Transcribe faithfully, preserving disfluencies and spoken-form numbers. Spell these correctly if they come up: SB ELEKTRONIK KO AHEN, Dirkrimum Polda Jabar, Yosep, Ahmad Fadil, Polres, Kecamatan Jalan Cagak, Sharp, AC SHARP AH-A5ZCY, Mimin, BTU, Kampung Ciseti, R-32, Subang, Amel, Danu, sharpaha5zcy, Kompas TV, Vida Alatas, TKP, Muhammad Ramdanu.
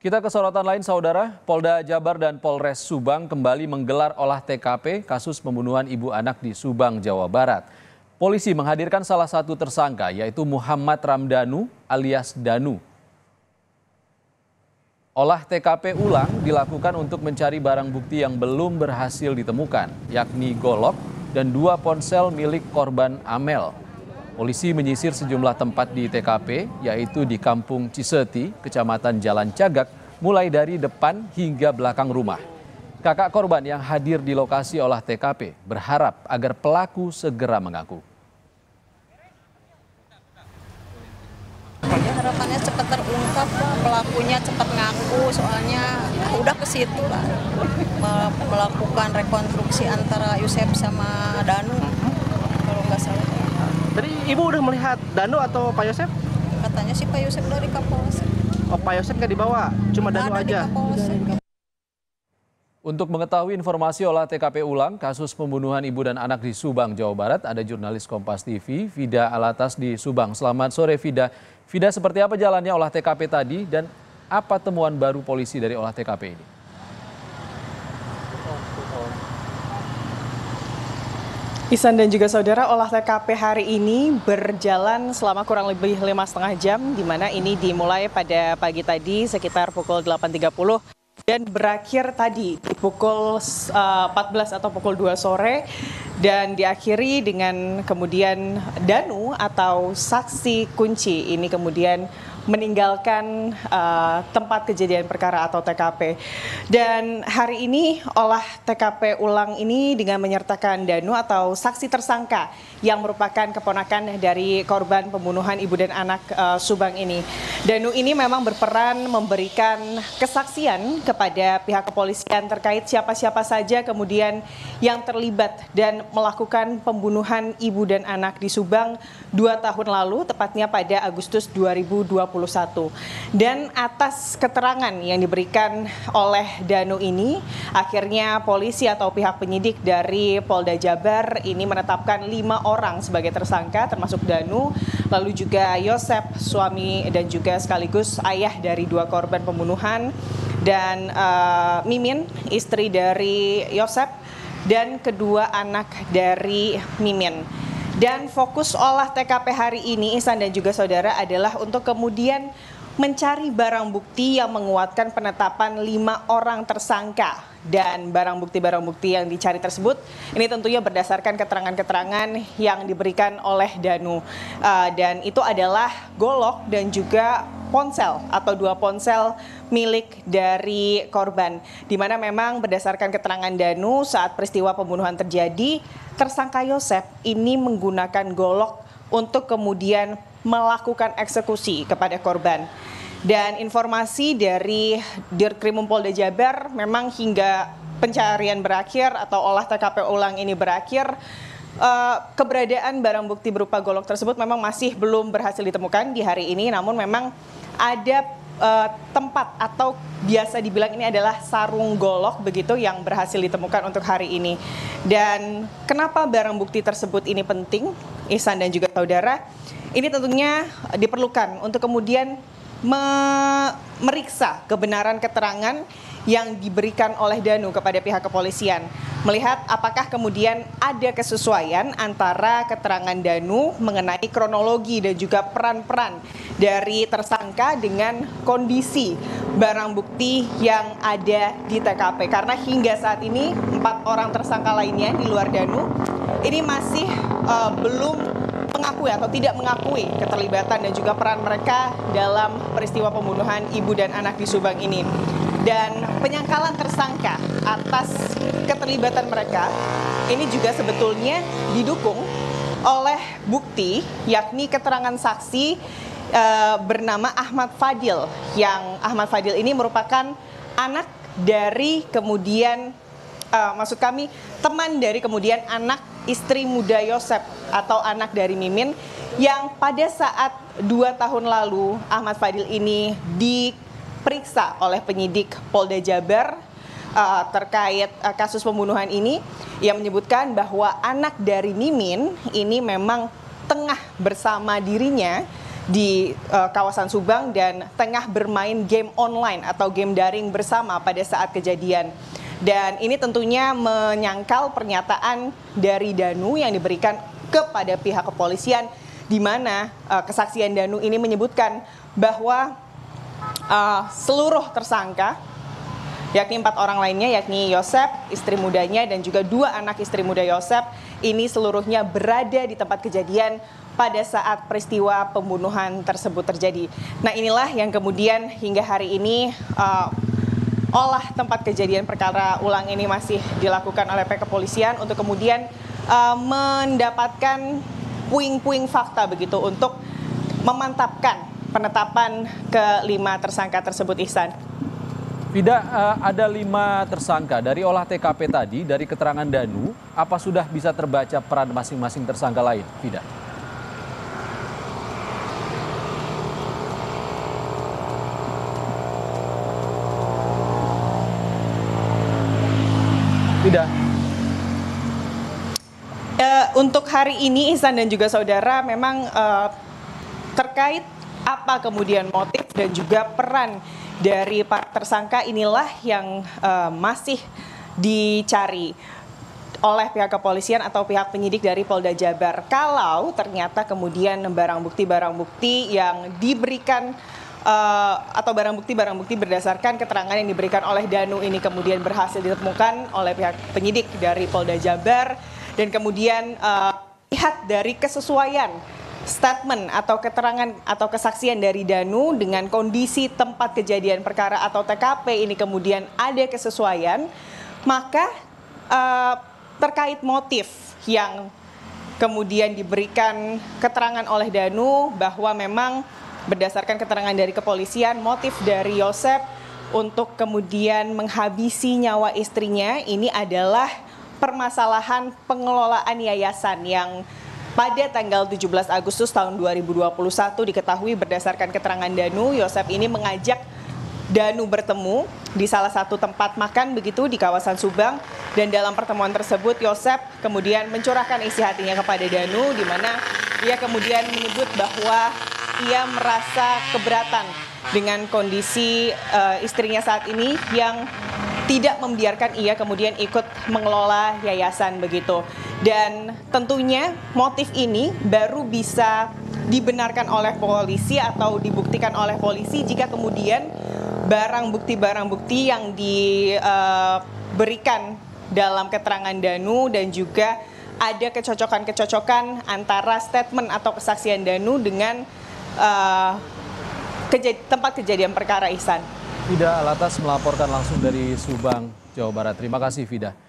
Kita ke sorotan lain, saudara. Polda Jabar dan Polres Subang kembali menggelar olah T K P kasus pembunuhan ibu anak di Subang, Jawa Barat. Polisi menghadirkan salah satu tersangka, yaitu Muhammad Ramdanu alias Danu. Olah T K P ulang dilakukan untuk mencari barang bukti yang belum berhasil ditemukan, yakni golok dan dua ponsel milik korban Amel. Polisi menyisir sejumlah tempat di T K P, yaitu di Kampung Ciseti, Kecamatan Jalan Cagak, mulai dari depan hingga belakang rumah. Kakak korban yang hadir di lokasi olah T K P berharap agar pelaku segera mengaku. Harapannya cepat terungkap, pelakunya cepat ngaku, soalnya udah ke situ lah. Melakukan rekonstruksi antara Yosep sama Danu, kalau nggak salah. Tadi ibu udah melihat Danu atau Pak Yosep? Katanya sih Pak Yosep dari Kapolsek. Oh, Pak Yosep nggak dibawa, cuma Danu aja. Untuk mengetahui informasi olah T K P ulang kasus pembunuhan ibu dan anak di Subang, Jawa Barat, ada jurnalis Kompas T V, Vida Alatas di Subang. Selamat sore, Vida. Vida, seperti apa jalannya olah T K P tadi dan apa temuan baru polisi dari olah T K P ini? Isan dan juga saudara, olah T K P hari ini berjalan selama kurang lebih lima setengah jam, di mana ini dimulai pada pagi tadi sekitar pukul delapan tiga puluh dan berakhir tadi pukul empat belas atau pukul dua sore dan diakhiri dengan kemudian Danu atau saksi kunci ini kemudian meninggalkan uh, tempat kejadian perkara atau T K P. Dan hari ini olah T K P ulang ini dengan menyertakan Danu atau saksi tersangka yang merupakan keponakan dari korban pembunuhan ibu dan anak uh, Subang ini. Danu ini memang berperan memberikan kesaksian kepada pihak kepolisian terkait siapa-siapa saja kemudian yang terlibat dan melakukan pembunuhan ibu dan anak di Subang dua tahun lalu, tepatnya pada Agustus dua ribu dua puluh. Dan atas keterangan yang diberikan oleh Danu ini, akhirnya polisi atau pihak penyidik dari Polda Jabar ini menetapkan lima orang sebagai tersangka, termasuk Danu, lalu juga Yosep, suami dan juga sekaligus ayah dari dua korban pembunuhan, dan uh, Mimin, istri dari Yosep, dan kedua anak dari Mimin. Dan fokus olah T K P hari ini, Ihsan dan juga saudara, adalah untuk kemudian mencari barang bukti yang menguatkan penetapan lima orang tersangka. Dan barang bukti-barang bukti yang dicari tersebut ini tentunya berdasarkan keterangan-keterangan yang diberikan oleh Danu. Uh, dan itu adalah golok dan juga ponsel atau dua ponsel milik dari korban. Di mana memang berdasarkan keterangan Danu saat peristiwa pembunuhan terjadi, tersangka Yosep ini menggunakan golok untuk kemudian melakukan eksekusi kepada korban. Dan informasi dari Dirkrimum Polda Jabar memang hingga pencarian berakhir atau olah T K P ulang ini berakhir, keberadaan barang bukti berupa golok tersebut memang masih belum berhasil ditemukan di hari ini, namun memang ada Uh, tempat atau biasa dibilang ini adalah sarung golok begitu yang berhasil ditemukan untuk hari ini. Dan kenapa barang bukti tersebut ini penting, Ihsan dan juga saudara? Ini tentunya diperlukan untuk kemudian memeriksa kebenaran keterangan yang diberikan oleh Danu kepada pihak kepolisian, melihat apakah kemudian ada kesesuaian antara keterangan Danu mengenai kronologi dan juga peran-peran dari tersangka dengan kondisi barang bukti yang ada di T K P. Karena hingga saat ini empat orang tersangka lainnya di luar Danu ini masih uh, belum mengakui atau tidak mengakui keterlibatan dan juga peran mereka dalam peristiwa pembunuhan ibu dan anak di Subang ini. Dan penyangkalan tersangka atas keterlibatan mereka ini juga sebetulnya didukung oleh bukti, yakni keterangan saksi e, bernama Ahmad Fadil, yang Ahmad Fadil ini merupakan anak dari kemudian e, maksud kami teman dari kemudian anak istri muda Yosep atau anak dari Mimin, yang pada saat dua tahun lalu Ahmad Fadil ini diperiksa oleh penyidik Polda Jabar uh, terkait uh, kasus pembunuhan ini, yang menyebutkan bahwa anak dari Mimin ini memang tengah bersama dirinya di uh, kawasan Subang dan tengah bermain game online atau game daring bersama pada saat kejadian. Dan ini tentunya menyangkal pernyataan dari Danu yang diberikan kepada pihak kepolisian, di mana uh, kesaksian Danu ini menyebutkan bahwa uh, seluruh tersangka, yakni empat orang lainnya, yakni Yosep, istri mudanya, dan juga dua anak istri muda Yosep, ini seluruhnya berada di tempat kejadian pada saat peristiwa pembunuhan tersebut terjadi. Nah, inilah yang kemudian hingga hari ini uh, olah tempat kejadian perkara ulang ini masih dilakukan oleh pihak kepolisian untuk kemudian uh, mendapatkan puing-puing fakta begitu untuk memantapkan penetapan kelima tersangka tersebut, Ihsan. Vida, ada lima tersangka. Dari olah T K P tadi, dari keterangan Danu, apa sudah bisa terbaca peran masing-masing tersangka lain, Vida? Vida. Uh, untuk hari ini, Ihsan dan juga saudara, memang uh, terkait apa kemudian motif dan juga peran dari para tersangka inilah yang uh, masih dicari oleh pihak kepolisian atau pihak penyidik dari Polda Jabar. Kalau ternyata kemudian barang bukti-barang bukti yang diberikan uh, atau barang bukti-barang bukti berdasarkan keterangan yang diberikan oleh Danu ini kemudian berhasil ditemukan oleh pihak penyidik dari Polda Jabar, dan kemudian uh, lihat dari kesesuaian statement atau keterangan atau kesaksian dari Danu dengan kondisi tempat kejadian perkara atau T K P ini kemudian ada kesesuaian, maka eh, terkait motif yang kemudian diberikan keterangan oleh Danu bahwa memang berdasarkan keterangan dari kepolisian, motif dari Yosep untuk kemudian menghabisi nyawa istrinya ini adalah permasalahan pengelolaan yayasan yang pada tanggal tujuh belas Agustus tahun dua ribu dua puluh satu diketahui berdasarkan keterangan Danu, Yosep ini mengajak Danu bertemu di salah satu tempat makan begitu di kawasan Subang, dan dalam pertemuan tersebut Yosep kemudian mencurahkan isi hatinya kepada Danu, di mana ia kemudian menyebut bahwa ia merasa keberatan dengan kondisi uh, istrinya saat ini yang tidak membiarkan ia kemudian ikut mengelola yayasan begitu. Dan tentunya motif ini baru bisa dibenarkan oleh polisi atau dibuktikan oleh polisi jika kemudian barang bukti-barang bukti yang diberikan dalam keterangan Danu dan juga ada kecocokan-kecocokan antara statement atau kesaksian Danu dengan uh, kejad- tempat kejadian perkara, Ihsan. Vida Alatas melaporkan langsung dari Subang, Jawa Barat. Terima kasih, Vida.